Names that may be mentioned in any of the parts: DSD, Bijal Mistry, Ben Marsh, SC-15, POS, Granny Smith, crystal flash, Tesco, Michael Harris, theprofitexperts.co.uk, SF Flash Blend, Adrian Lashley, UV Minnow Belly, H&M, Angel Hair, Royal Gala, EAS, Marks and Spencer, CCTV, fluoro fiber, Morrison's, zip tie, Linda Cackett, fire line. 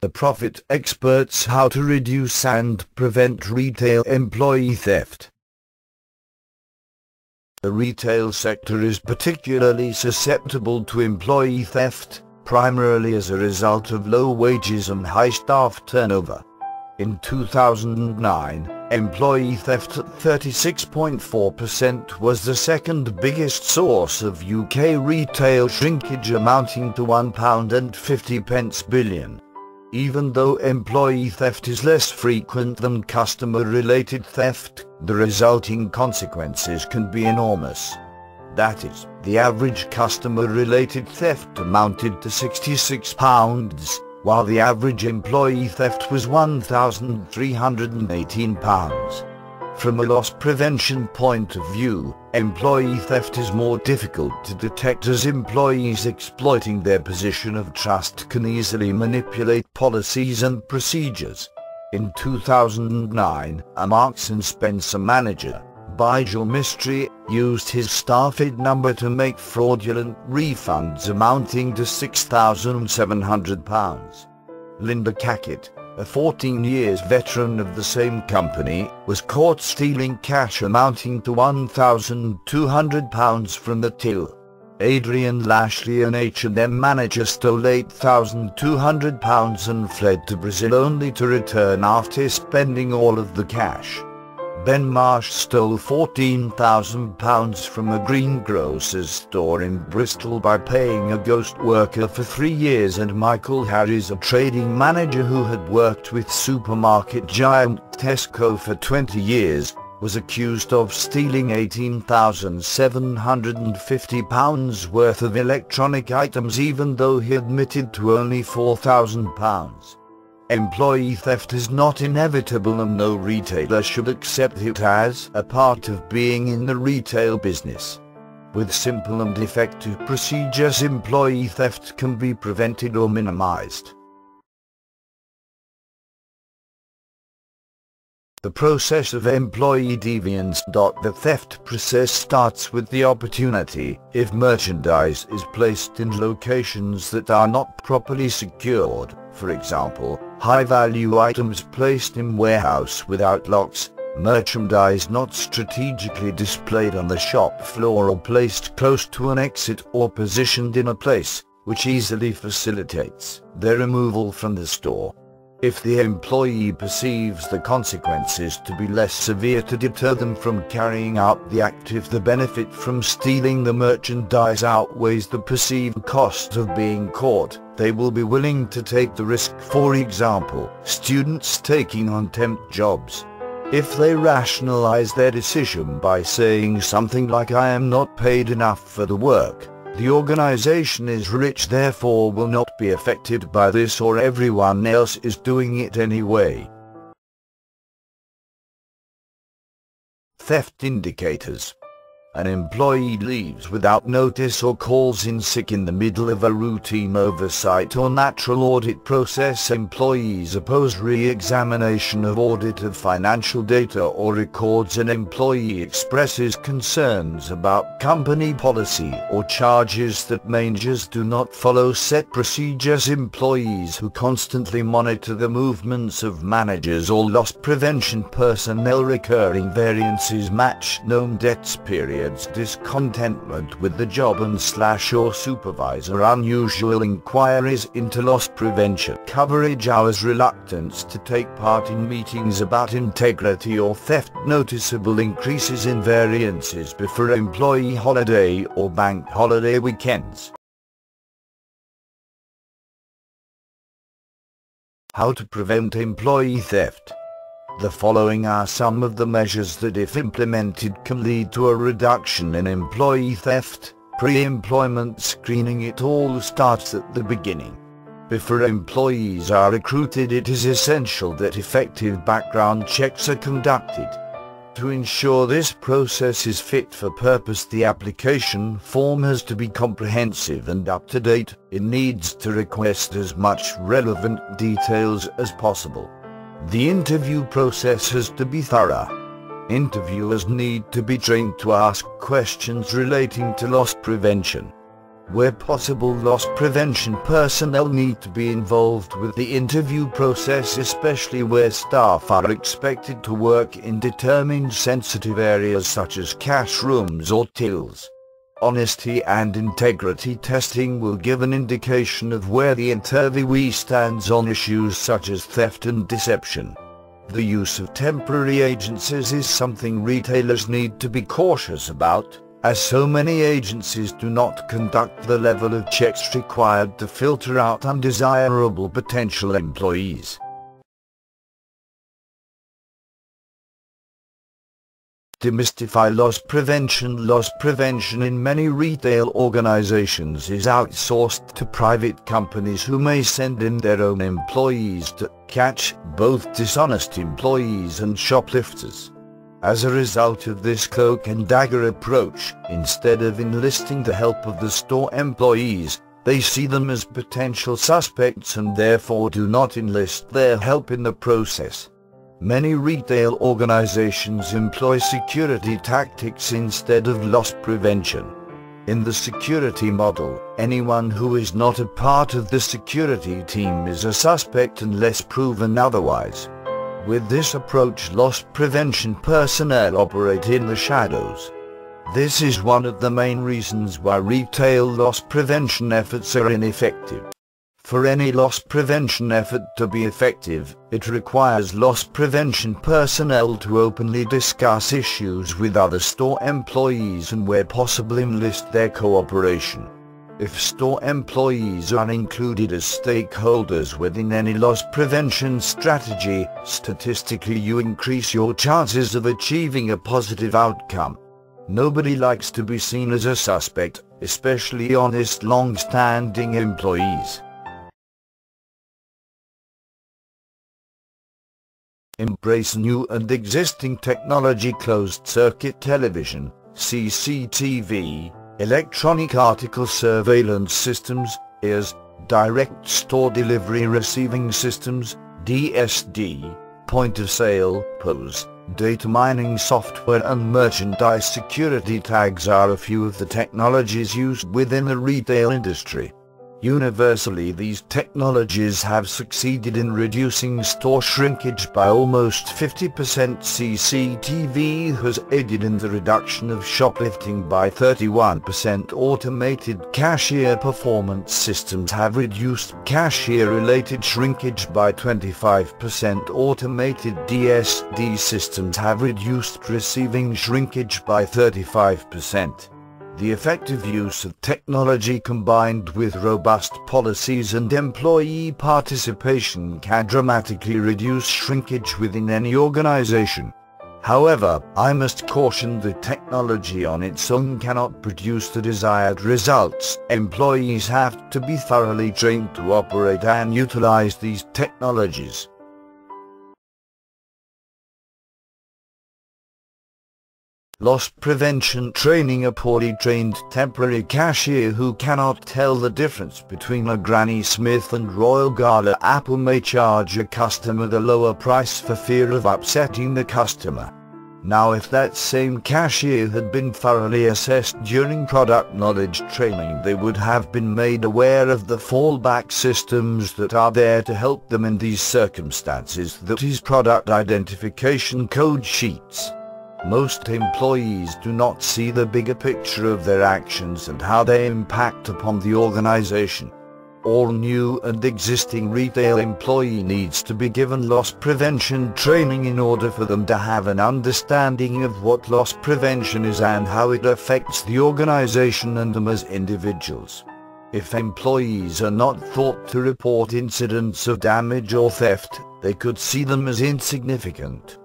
The Profit Experts: How to Reduce and Prevent Retail Employee Theft. The retail sector is particularly susceptible to employee theft, primarily as a result of low wages and high staff turnover. In 2009, employee theft at 36.4% was the second biggest source of UK retail shrinkage, amounting to £1.50 billion. Even though employee theft is less frequent than customer-related theft, the resulting consequences can be enormous. That is, the average customer-related theft amounted to £66, while the average employee theft was £1,318. From a loss prevention point of view, employee theft is more difficult to detect, as employees exploiting their position of trust can easily manipulate policies and procedures. In 2009, a Marks and Spencer manager, Bijal Mistry, used his staff ID number to make fraudulent refunds amounting to £6,700. Linda Cackett, a 14-year veteran of the same company, was caught stealing cash amounting to £1,200 from the till. Adrian Lashley, an H&M manager, stole £8,200 and fled to Brazil, only to return after spending all of the cash. Ben Marsh stole £14,000 from a greengrocer's store in Bristol by paying a ghost worker for 3 years, and Michael Harris, a trading manager who had worked with supermarket giant Tesco for 20 years, was accused of stealing £18,750 worth of electronic items, even though he admitted to only £4,000. Employee theft is not inevitable, and no retailer should accept it as a part of being in the retail business. With simple and effective procedures, employee theft can be prevented or minimized. The process of employee deviance. The theft process starts with the opportunity. If merchandise is placed in locations that are not properly secured, for example, high-value items placed in warehouse without locks, merchandise not strategically displayed on the shop floor or placed close to an exit or positioned in a place which easily facilitates their removal from the store. If the employee perceives the consequences to be less severe to deter them from carrying out the act, if the benefit from stealing the merchandise outweighs the perceived cost of being caught, they will be willing to take the risk. For example, students taking on temp jobs. If they rationalize their decision by saying something like, "I am not paid enough for the work. The organization is rich, therefore will not be affected by this," or "everyone else is doing it anyway." Theft indicators. An employee leaves without notice or calls in sick in the middle of a routine oversight or natural audit process. Employees oppose re-examination of audit of financial data or records. An employee expresses concerns about company policy or charges that managers do not follow set procedures. Employees who constantly monitor the movements of managers or loss prevention personnel. Recurring variances match known debts periods. Discontentment with the job and /or supervisor. Unusual inquiries into loss prevention coverage hours. Reluctance to take part in meetings about integrity or theft. Noticeable increases in variances before employee holiday or bank holiday weekends. How to prevent employee theft. The following are some of the measures that, if implemented, can lead to a reduction in employee theft. Pre-employment screening. It all starts at the beginning. Before employees are recruited, it is essential that effective background checks are conducted. To ensure this process is fit for purpose, the application form has to be comprehensive and up-to-date. It needs to request as much relevant details as possible. The interview process has to be thorough. Interviewers need to be trained to ask questions relating to loss prevention. Where possible, loss prevention personnel need to be involved with the interview process, especially where staff are expected to work in determined sensitive areas such as cash rooms or tills. Honesty and integrity testing will give an indication of where the interviewee stands on issues such as theft and deception. The use of temporary agencies is something retailers need to be cautious about, as so many agencies do not conduct the level of checks required to filter out undesirable potential employees. Demystify loss prevention. Loss prevention in many retail organizations is outsourced to private companies who may send in their own employees to catch both dishonest employees and shoplifters. As a result of this cloak and dagger approach, instead of enlisting the help of the store employees, they see them as potential suspects and therefore do not enlist their help in the process. Many retail organizations employ security tactics instead of loss prevention. In the security model, anyone who is not a part of the security team is a suspect unless proven otherwise. With this approach, loss prevention personnel operate in the shadows. This is one of the main reasons why retail loss prevention efforts are ineffective. For any loss prevention effort to be effective, it requires loss prevention personnel to openly discuss issues with other store employees and where possible enlist their cooperation. If store employees are included as stakeholders within any loss prevention strategy, statistically you increase your chances of achieving a positive outcome. Nobody likes to be seen as a suspect, especially honest long-standing employees. Embrace new and existing technology. Closed-circuit television, CCTV, electronic article surveillance systems, EAS, direct store delivery receiving systems, DSD, point of sale, POS, data mining software and merchandise security tags are a few of the technologies used within the retail industry. Universally, these technologies have succeeded in reducing store shrinkage by almost 50%. CCTV has aided in the reduction of shoplifting by 31%. Automated cashier performance systems have reduced cashier-related shrinkage by 25%. Automated DSD systems have reduced receiving shrinkage by 35%. The effective use of technology combined with robust policies and employee participation can dramatically reduce shrinkage within any organization. However, I must caution that technology on its own cannot produce the desired results. Employees have to be thoroughly trained to operate and utilize these technologies. Loss prevention training. A poorly trained temporary cashier who cannot tell the difference between a Granny Smith and Royal Gala apple may charge a customer the lower price for fear of upsetting the customer. Now, if that same cashier had been thoroughly assessed during product knowledge training, they would have been made aware of the fallback systems that are there to help them in these circumstances, that is, product identification code sheets. Most employees do not see the bigger picture of their actions and how they impact upon the organization. All new and existing retail employee needs to be given loss prevention training in order for them to have an understanding of what loss prevention is and how it affects the organization and them as individuals. If employees are not taught to report incidents of damage or theft, they could see them as insignificant.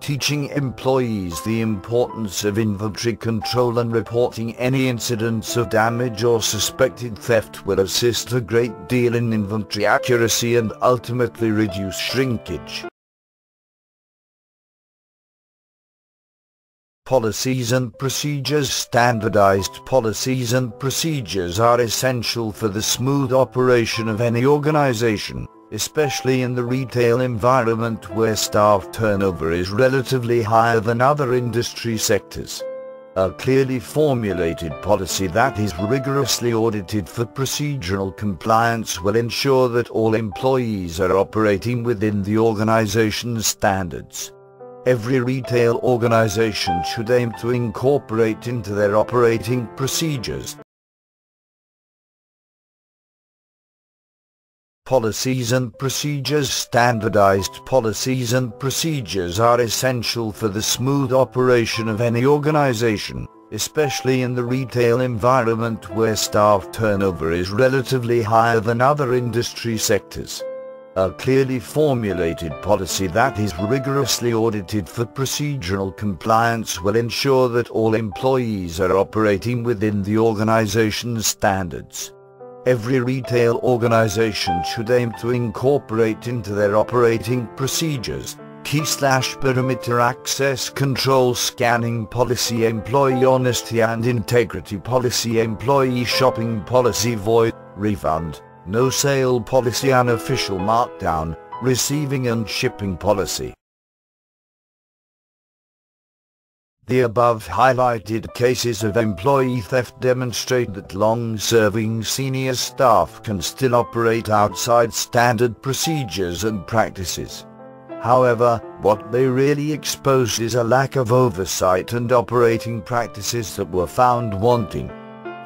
Teaching employees the importance of inventory control and reporting any incidents of damage or suspected theft will assist a great deal in inventory accuracy and ultimately reduce shrinkage. Policies and procedures. Standardized policies and procedures are essential for the smooth operation of any organization, especially in the retail environment where staff turnover is relatively higher than other industry sectors. A clearly formulated policy that is rigorously audited for procedural compliance will ensure that all employees are operating within the organisation's standards. Every retail organisation should aim to incorporate into their operating procedures policies and procedures. Standardized policies and procedures are essential for the smooth operation of any organization, especially in the retail environment where staff turnover is relatively higher than other industry sectors. A clearly formulated policy that is rigorously audited for procedural compliance will ensure that all employees are operating within the organization's standards. Every retail organization should aim to incorporate into their operating procedures, key/perimeter access control scanning policy, employee honesty and integrity policy, employee shopping policy, void, refund, no sale policy, unofficial markdown, receiving and shipping policy. The above highlighted cases of employee theft demonstrate that long-serving senior staff can still operate outside standard procedures and practices. However, what they really expose is a lack of oversight and operating practices that were found wanting.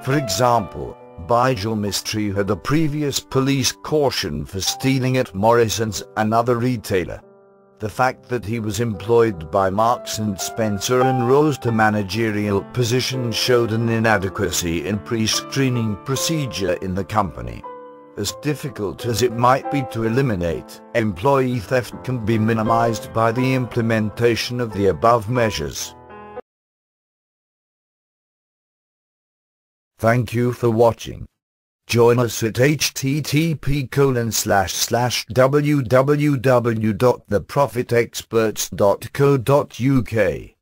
For example, Bijal Mistry had a previous police caution for stealing at Morrison's, another retailer. The fact that he was employed by Marks and Spencer and rose to managerial position showed an inadequacy in pre-screening procedure in the company. As difficult as it might be to eliminate, employee theft can be minimized by the implementation of the above measures. Thank you for watching. Join us at http://www.theprofitexperts.co.uk.